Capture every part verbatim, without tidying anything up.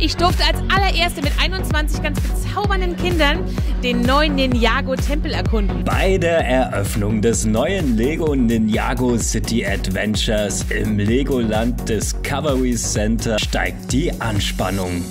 Ich durfte als allererste mit einundzwanzig ganz bezaubernden Kindern den neuen Ninjago-Tempel erkunden. Bei der Eröffnung des neuen Lego Ninjago City Adventures im LEGOLAND Discovery Centre steigt die Anspannung.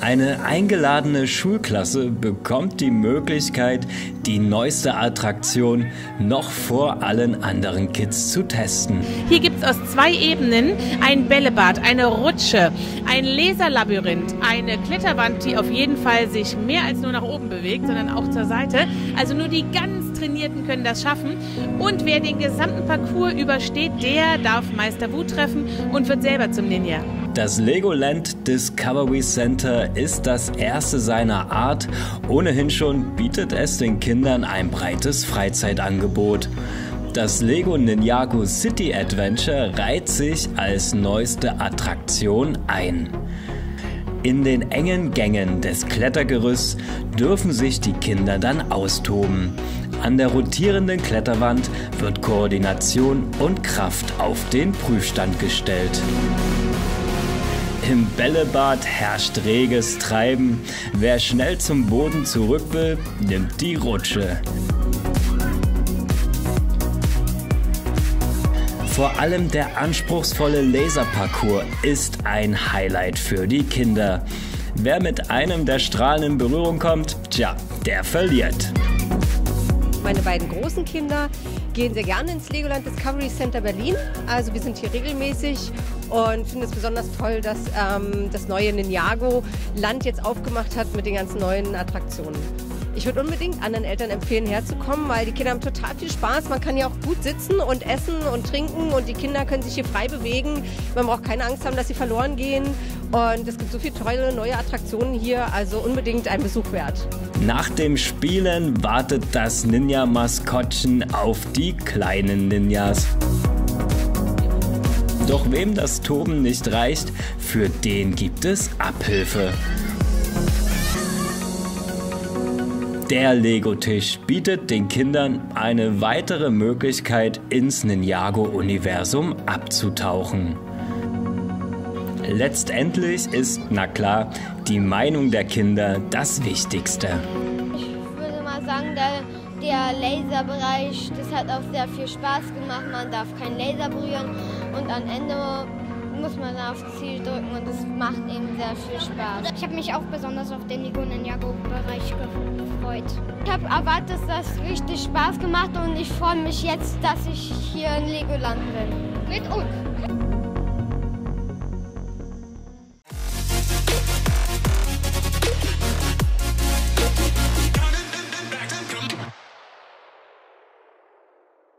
Eine eingeladene Schulklasse bekommt die Möglichkeit, die neueste Attraktion noch vor allen anderen Kids zu testen. Hier gibt es aus zwei Ebenen ein Bällebad, eine Rutsche, ein Laserlabyrinth, eine Kletterwand, die auf jeden Fall sich mehr als nur nach oben bewegt, sondern auch zur Seite. Also nur die ganz Trainierten können das schaffen. Und wer den gesamten Parcours übersteht, der darf Meister Wu treffen und wird selber zum Ninja. Das LEGOLAND Discovery Centre ist das erste seiner Art. Ohnehin schon bietet es den Kindern ein breites Freizeitangebot. Das Lego Ninjago City Adventure reiht sich als neueste Attraktion ein. In den engen Gängen des Klettergerüsts dürfen sich die Kinder dann austoben. An der rotierenden Kletterwand wird Koordination und Kraft auf den Prüfstand gestellt. Im Bällebad herrscht reges Treiben. Wer schnell zum Boden zurück will, nimmt die Rutsche. Vor allem der anspruchsvolle Laserparcours ist ein Highlight für die Kinder. Wer mit einem der Strahlen in Berührung kommt, tja, der verliert. Meine beiden großen Kinder gehen sehr gerne ins LEGOLAND Discovery Centre Berlin. Also wir sind hier regelmäßig und finden es besonders toll, dass ähm, das neue Ninjago-Land jetzt aufgemacht hat mit den ganzen neuen Attraktionen. Ich würde unbedingt anderen Eltern empfehlen, herzukommen, weil die Kinder haben total viel Spaß. Man kann ja auch gut sitzen und essen und trinken und die Kinder können sich hier frei bewegen. Man braucht keine Angst haben, dass sie verloren gehen. Und es gibt so viele tolle neue Attraktionen hier, also unbedingt ein Besuch wert. Nach dem Spielen wartet das Ninja-Maskottchen auf die kleinen Ninjas. Doch wem das Toben nicht reicht, für den gibt es Abhilfe. Der Lego-Tisch bietet den Kindern eine weitere Möglichkeit, ins Ninjago-Universum abzutauchen. Letztendlich ist, na klar, die Meinung der Kinder das Wichtigste. Ich würde mal sagen, der, der Laserbereich, das hat auch sehr viel Spaß gemacht. Man darf keinen Laser berühren und am Ende muss man auf Ziel drücken und das macht eben sehr viel Spaß. Ich habe mich auch besonders auf den Lego Ninjago-Bereich gefreut. Ich habe erwartet, dass das richtig Spaß gemacht und ich freue mich jetzt, dass ich hier in Legoland bin. Mit uns!